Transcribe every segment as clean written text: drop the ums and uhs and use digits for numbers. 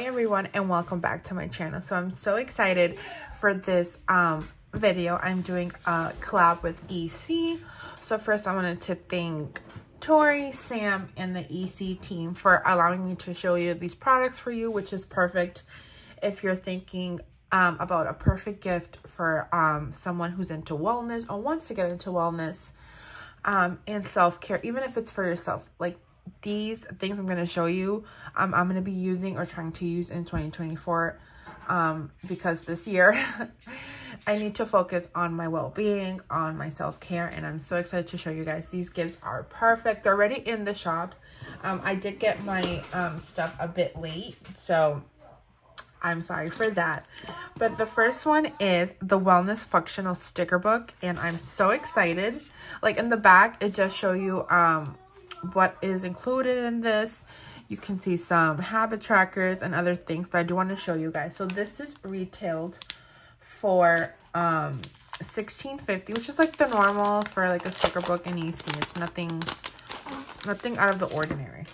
Hi everyone, and welcome back to my channel. So I'm so excited for this video. I'm doing a collab with EC. So first I wanted to thank Tori, Sam, and the EC team for allowing me to show you these products for you, which is perfect if you're thinking about a perfect gift for someone who's into wellness or wants to get into wellness and self-care, even if it's for yourself. Like, these things I'm going to show you, I'm going to be using or trying to use in 2024 because this year I need to focus on my well-being, on my self-care, and I'm so excited to show you guys. These gifts are perfect. They're already in the shop. I did get my stuff a bit late, so I'm sorry for that. But the first one is the Wellness Functional Sticker Book, and I'm so excited. Like, in the back, it does show you what is included in this. You can see some habit trackers and other things, but I do want to show you guys. So this is retailed for $16.50, which is like the normal for like a sticker book in EC. It's nothing out of the ordinary.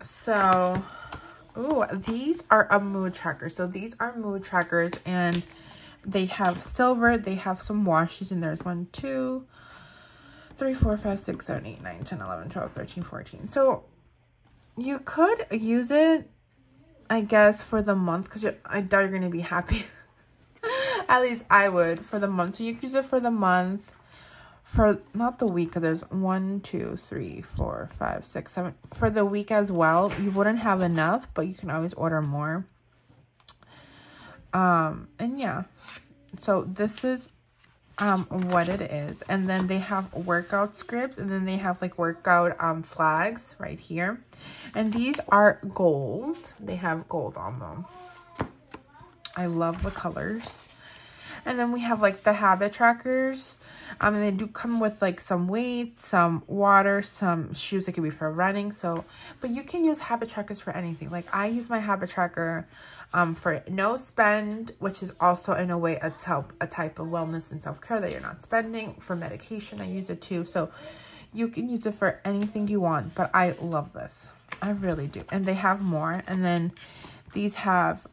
So these are a mood tracker. So these are mood trackers, and they have silver, they have some washes, and there's 1, 2, 3, 4, 5, 6, 7, 8, 9, 10, 11, 12, 13, 14. So you could use it, I guess, for the month, because I doubt you're going to be happy. At least I would, for the month. So you could use it for the month, for not the week, because there's 1, 2, 3, 4, 5, 6, 7. For the week as well, you wouldn't have enough, but you can always order more. And yeah, so this is what it is. And then they have workout scripts, and then they have like workout flags right here, and these are gold. They have gold on them. I love the colors. And then we have like the habit trackers, and they do come with like some weights, some water, some shoes. It could be for running. So, but you can use habit trackers for anything. Like, I use my habit tracker for no spend, which is also in a way a type of wellness and self-care that you're not spending. For medication, I use it too. So you can use it for anything you want, but I love this. I really do. And they have more. And then these have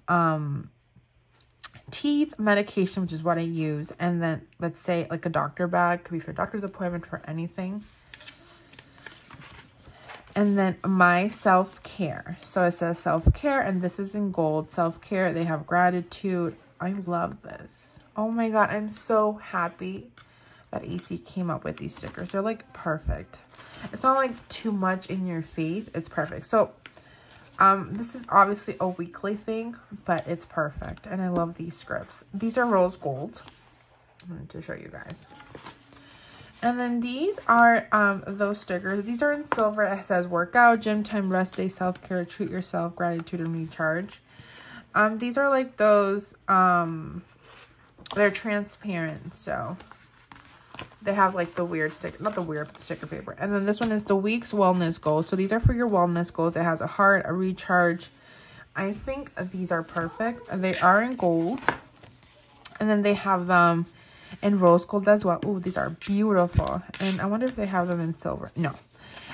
teeth, medication, which is what I use. And then, let's say, like a doctor bag. Could be for a doctor's appointment, for anything. And then my self-care. So it says self-care, and this is in gold. Self-care, they have gratitude. I love this. Oh my god, I'm so happy that EC came up with these stickers. They're like perfect. It's not like too much in your face. It's perfect. So this is obviously a weekly thing, but it's perfect. And I love these scripts. These are rose gold. I wanted to show you guys. And then these are those stickers. These are in silver. It says workout, gym time, rest day, self-care, treat yourself, gratitude, and recharge. These are like those, they're transparent. So they have like the weird sticker, not the weird, but the sticker paper. And then this one is the week's wellness goals. So these are for your wellness goals. It has a heart, a recharge. I think these are perfect. They are in gold. And then they have them in rose gold as well. Oh, these are beautiful. And I wonder if they have them in silver. No.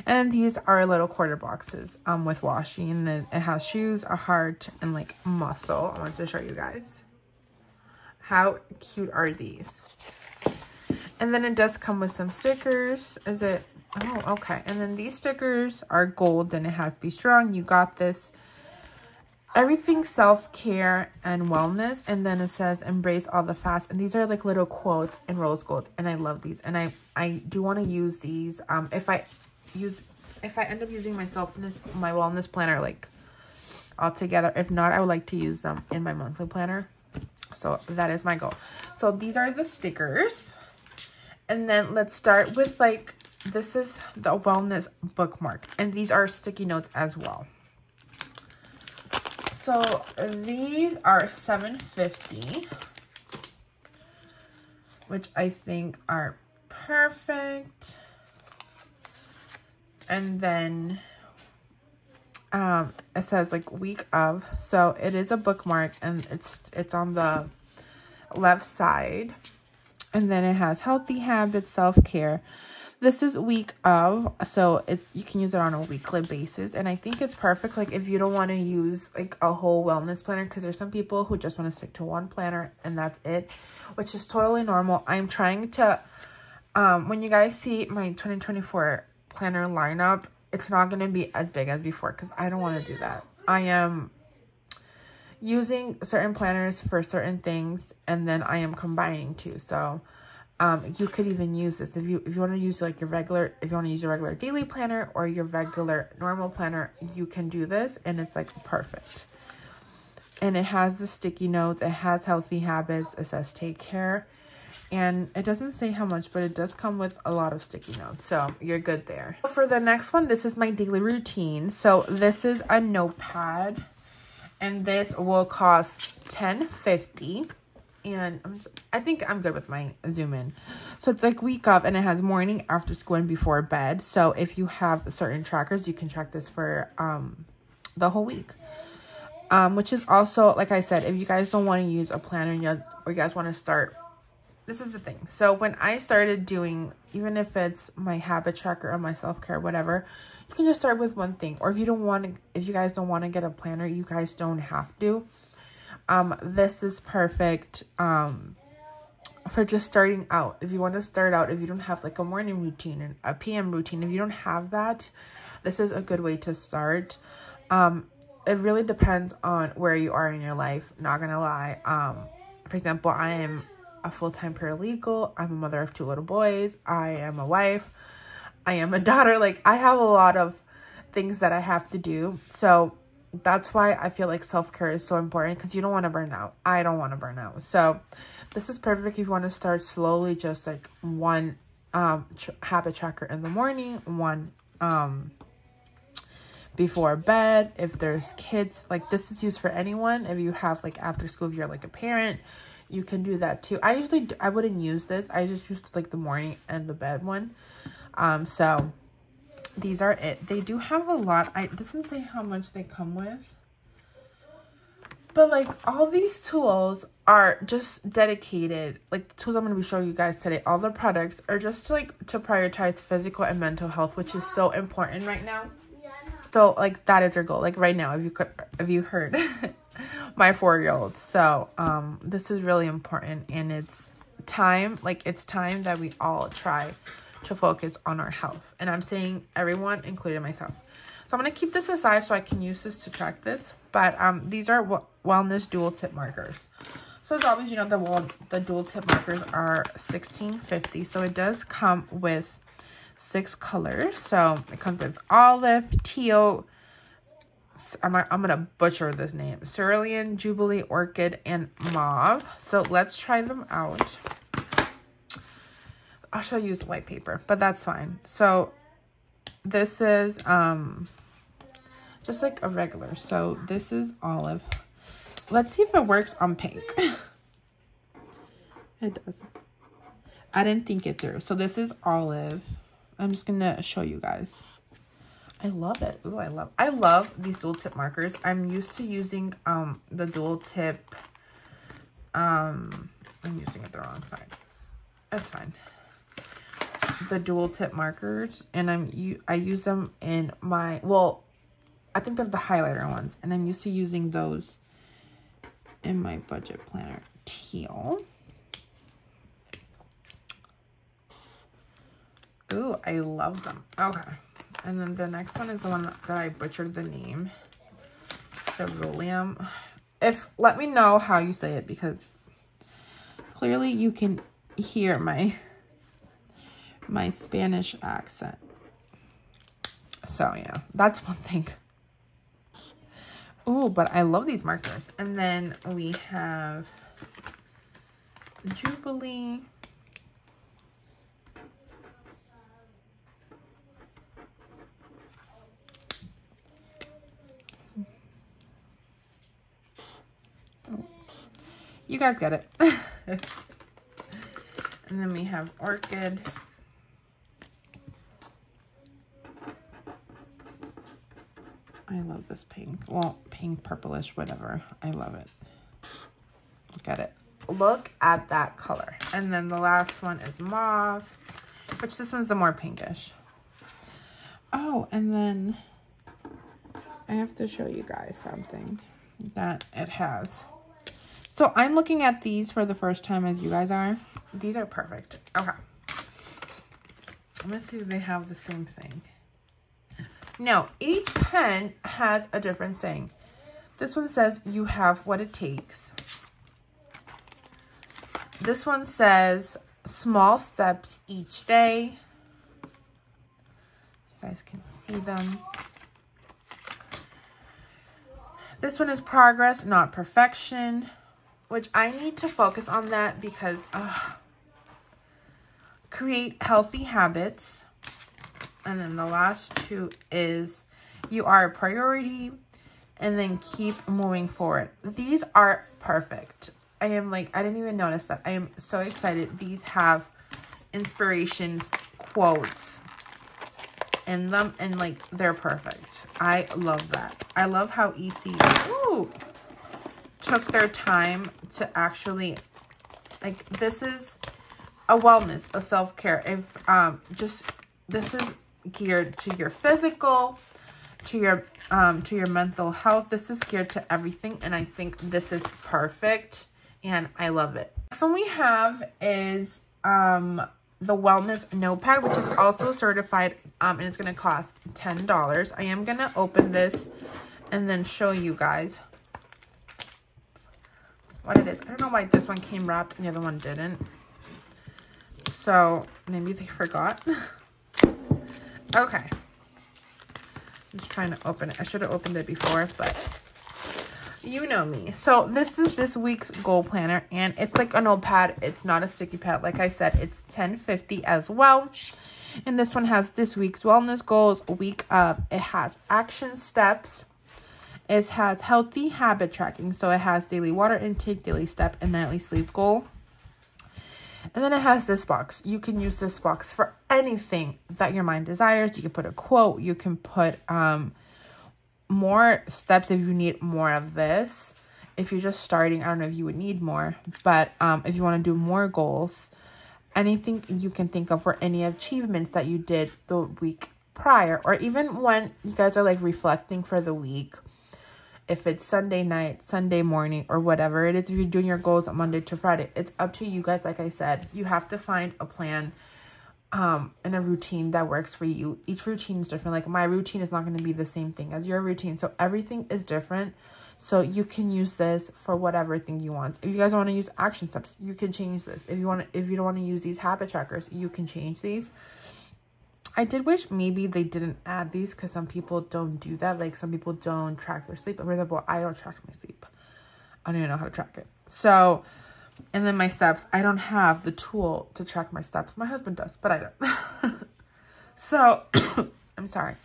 And these are little quarter boxes with washi. And then it has shoes, a heart, and like muscle. I wanted to show you guys. How cute are these? And then it does come with some stickers. Is it? Oh, okay. And then these stickers are gold, and it has be strong, you got this. Everything self-care and wellness. And then it says embrace all the fasts, and these are like little quotes in rose gold, and I love these. And I do want to use these if I end up using my wellness planner like all together. If not, I would like to use them in my monthly planner, so that is my goal. So these are the stickers. And then let's start with, like, this is the wellness bookmark, and these are sticky notes as well. So these are $7.50, which I think are perfect. And then it says like week of, so it is a bookmark, and it's on the left side. And then it has healthy habits, self-care. This is week of, so it's, you can use it on a weekly basis, and I think it's perfect, like, if you don't want to use like a whole wellness planner, because there's some people who just want to stick to one planner and that's it, which is totally normal. I'm trying to, when you guys see my 2024 planner lineup, it's not going to be as big as before, because I don't want to do that. I am using certain planners for certain things, and then I am combining two. So you could even use this if you want to use like your regular, if you want to use your regular daily planner or your regular normal planner, you can do this, and it's like perfect. And it has the sticky notes, it has healthy habits, it says take care, and it doesn't say how much, but it does come with a lot of sticky notes, so you're good there. For the next one, this is my daily routine. So this is a notepad, and this will cost $10.50. And I think I'm good with my Zoom in. So it's like week of, and it has morning, after school, and before bed. So if you have certain trackers, you can track this for the whole week. Which is also, like I said, if you guys don't want to use a planner, or you guys want to start, this is the thing. So when I started doing, even if it's my habit tracker or my self-care, whatever, you can just start with one thing. Or if you don't want to, if you guys don't want to get a planner, you guys don't have to. This is perfect for just starting out. If you want to start out, if you don't have like a morning routine and a PM routine, if you don't have that, this is a good way to start. It really depends on where you are in your life, not gonna lie. For example, I am a full-time paralegal, I'm a mother of two little boys, I am a wife, I am a daughter, like I have a lot of things that I have to do. So that's why I feel like self-care is so important, because you don't want to burn out. I don't want to burn out. So this is perfect if you want to start slowly, just like one habit tracker in the morning, one before bed. If there's kids, like this is used for anyone. If you have like after school, if you're like a parent, you can do that too. I wouldn't use this. I just used like the morning and the bed one. So these are it. They do have a lot. It doesn't say how much they come with. But like all these tools are just dedicated. Like the tools I'm going to be showing you guys today, all the products are just to prioritize physical and mental health, which is so important right now. So like that is your goal. Like right now, if you heard my 4-year-old. So this is really important, and it's time, like it's time that we all try to focus on our health. And I'm saying everyone, including myself. So I'm going to keep this aside so I can use this to track this. But these are wellness dual tip markers. So as always, you know, the dual tip markers are $16.50. So it does come with 6 colors. So it comes with olive, teal, I'm going to butcher this name, Cerulean, Jubilee, Orchid, and Mauve. So let's try them out. I should use white paper, but that's fine. So this is just like a regular. So this is olive. Let's see if it works on pink. It doesn't. I didn't think it through. So this is olive. I'm just going to show you guys. I love it. Ooh, I love these dual tip markers. I'm used to using the dual tip. I'm using it the wrong side. That's fine. The dual tip markers, and I use them in my, well, I think they're the highlighter ones, and I'm used to using those in my budget planner. Teal. Ooh, I love them. Okay. And then the next one is the one that I butchered the name. Cerulean. Let me know how you say it, because clearly you can hear my Spanish accent. So yeah, that's one thing. Oh, but I love these markers. And then we have Jubilee. Oh, you guys get it. And then we have Orchid. I love this pink. Well, pink, purplish, whatever. I love it. Look at it. Look at that color. And then the last one is Mauve. which this one's the more pinkish. Oh, and then I have to show you guys something that it has. So I'm looking at these for the first time as you guys are. These are perfect. Okay. I'm going to see if they have the same thing. No, each pen has a different thing. This one says you have what it takes. This one says small steps each day. You guys can see them. This one is progress, not perfection, which I need to focus on that because create healthy habits. And then the last two is you are a priority and then keep moving forward. These are perfect. I am like, I didn't even notice that. I am so excited. These have inspiration quotes in them and like they're perfect. I love that. I love how EC took their time to actually, like, this is a wellness, a self-care. If this is geared to your physical, to your mental health. This is geared to everything, and I think this is perfect and I love it. Next one we have is the wellness notepad, which is also certified, and it's gonna cost $10. I am gonna open this and then show you guys what it is. I don't know why this one came wrapped and the other one didn't, so maybe they forgot. Okay, I'm just trying to open it. I should have opened it before, but you know me. So this is this week's goal planner, and it's like a notepad. It's not a sticky pad. Like I said, it's $10.50 as well. And this one has this week's wellness goals, week of. It has action steps. It has healthy habit tracking. So it has daily water intake, daily step, and nightly sleep goal. And then it has this box. You can use this box for anything that your mind desires. You can put a quote. You can put more steps if you need more of this. If you're just starting, I don't know if you would need more. But if you want to do more goals, anything you can think of for any achievements that you did the week prior. Or even when you guys are like reflecting for the week. If it's Sunday night, Sunday morning, or whatever it is, if you're doing your goals on Monday to Friday, it's up to you guys. Like I said, you have to find a plan and a routine that works for you. Each routine is different. Like my routine is not going to be the same thing as your routine. So everything is different. So you can use this for whatever thing you want. If you guys want to use action steps, you can change this. If you want to, if you don't want to use these habit trackers, you can change these. I did wish maybe they didn't add these because some people don't do that. Like some people don't track their sleep. For example, I don't track my sleep. I don't even know how to track it. So, and then my steps. I don't have the tool to track my steps. My husband does, but I don't. So, I'm sorry.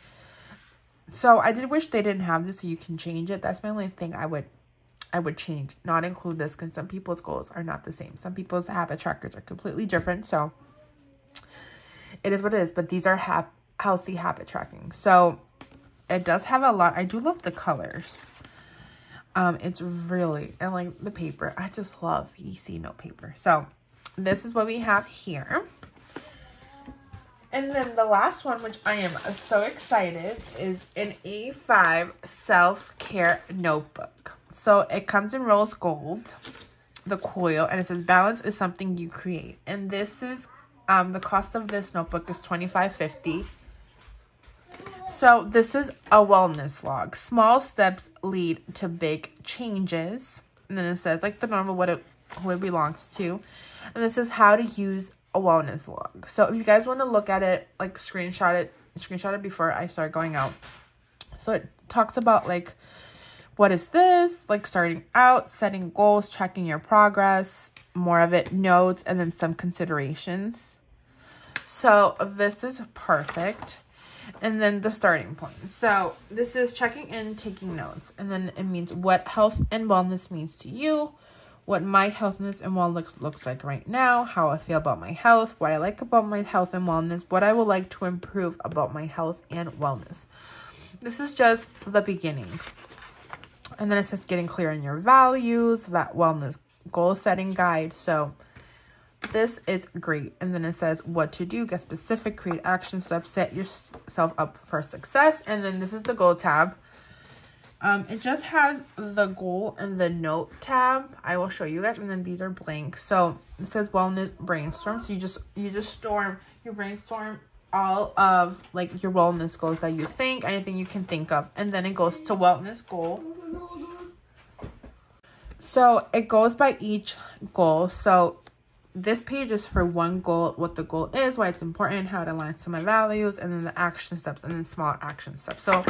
So, I did wish they didn't have this so you can change it. That's my only thing I would change. Not include this because some people's goals are not the same. Some people's habit trackers are completely different. So, it is what it is, but these are healthy habit tracking. So it does have a lot. I do love the colors. It's really, and like the paper, I just love EC note paper. So this is what we have here. And then the last one, which I am so excited, is an E5 self-care notebook. So it comes in rose gold, the coil, and it says balance is something you create. And this is the cost of this notebook is $25.50. So this is a wellness log. Small steps lead to big changes. And then it says like the normal, who it belongs to. And this is how to use a wellness log. So if you guys want to look at it, like screenshot it before I start going out. So it talks about like, what is this? Like starting out, setting goals, tracking your progress, more of it, notes, and then some considerations. So this is perfect. And then the starting point. So this is checking in, taking notes. And then it means what health and wellness means to you, what my healthness and wellness looks like right now, how I feel about my health, what I like about my health and wellness, what I would like to improve about my health and wellness. This is just the beginning. And then it says getting clear on your values, that wellness goal setting guide. So this is great. And then it says what to do, get specific, create action steps, set yourself up for success. And then this is the goal tab. It just has the goal and the note tab. I will show you guys. And then these are blank. So it says wellness brainstorm. So you just storm your brainstorm all of like your wellness goals that you think, anything you can think of. And then it goes to wellness goal. So it goes by each goal. So this page is for one goal, what the goal is, why it's important, how it aligns to my values, and then the action steps, and then smaller action steps. So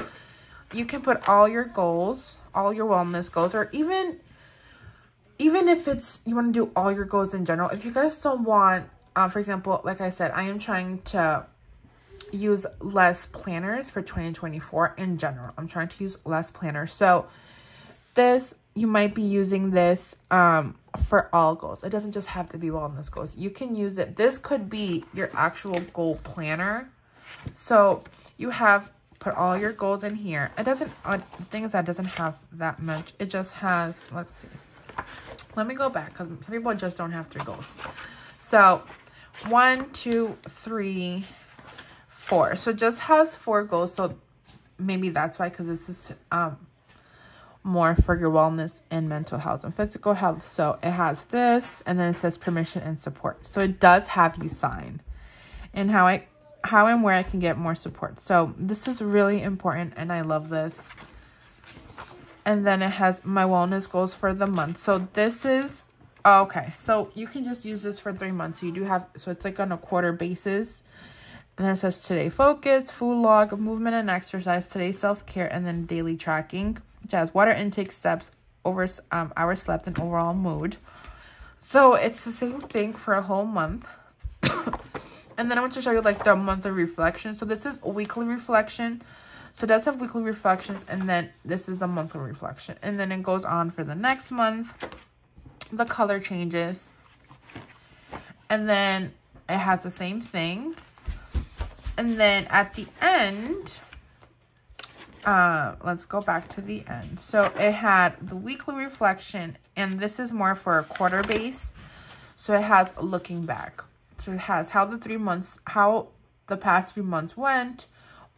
you can put all your goals, all your wellness goals, or even if it's you want to do all your goals in general. If you guys don't want, for example, like I said, I am trying to use less planners for 2024 in general. I'm trying to use less planners. So this, you might be using this for all goals. It doesn't just have to be wellness goals. You can use it. This could be your actual goal planner. So you have... put all your goals in here. It doesn't, the thing is that doesn't have that much. It just has, let's see. Let me go back because some people just don't have their goals. So 1, 2, 3, 4. So it just has 4 goals. So maybe that's why, because this is more for your wellness and mental health and physical health. So it has this, and then it says permission and support. So it does have you sign and how and where I can get more support. So this is really important, and I love this. And then it has my wellness goals for the month. So this is, okay, so you can just use this for 3 months. So you do have, so it's like on a quarter basis. And then it says today focus, food log, movement and exercise, today self-care, and then daily tracking, which has water intake, steps, over hours slept, and overall mood. So it's the same thing for a whole month. And then I want to show you like the monthly reflection. So this is weekly reflection. So it does have weekly reflections. And then this is the monthly reflection. And then it goes on for the next month. The color changes. And then it has the same thing. And then at the end, let's go back to the end. So it had the weekly reflection. And this is more for a quarter base. So it has looking back. So it has how the past 3 months went,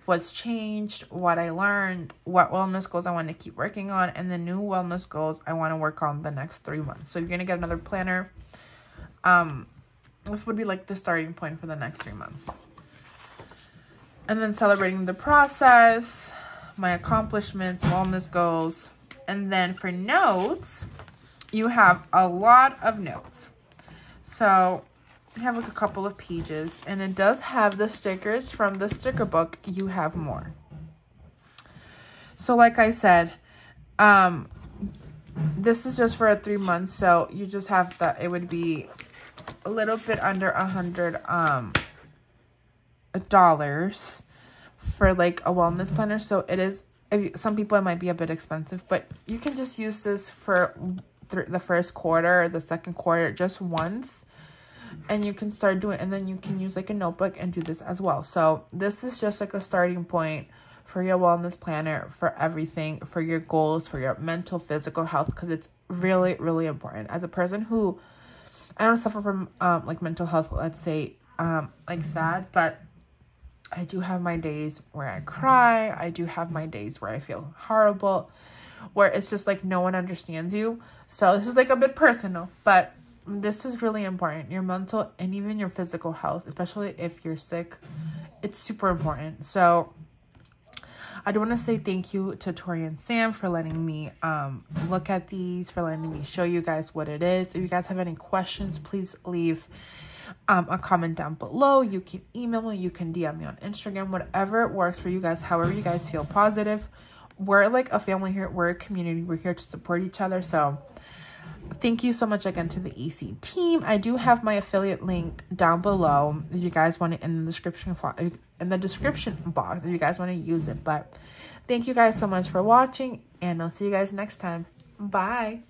what's changed, what I learned, what wellness goals I want to keep working on, and the new wellness goals I want to work on the next 3 months. So if you're going to get another planner, this would be like the starting point for the next 3 months. And then celebrating the process, my accomplishments, wellness goals. And then for notes, you have a lot of notes. So... you have like a couple of pages, and it does have the stickers from the sticker book. You have more. So like I said, this is just for a 3 months. So you just have that. It would be a little bit under $100 for like a wellness planner. So it is, some people it might be a bit expensive, but you can just use this for the first quarter, or the second quarter, just once. And you can start doing, and then you can use like a notebook and do this as well. So this is just like a starting point for your wellness planner, for everything, for your goals, for your mental, physical health, because it's really, really important. As a person who, I don't suffer from like mental health, let's say, like that, but I do have my days where I cry. I do have my days where I feel horrible, where it's just like no one understands you. So this is like a bit personal, but this is really important. Your mental and even your physical health, especially if you're sick, it's super important. So I do want to say thank you to Tori and Sam for letting me look at these, for letting me show you guys what it is. If you guys have any questions, please leave a comment down below. You can email me, you can DM me on Instagram, whatever works for you guys, however you guys feel positive. We're like a family here. We're a community. We're here to support each other. So thank you so much again to the EC team. I do have my affiliate link down below if you guys want it in the description box if you guys want to use it. But thank you guys so much for watching, and I'll see you guys next time. Bye.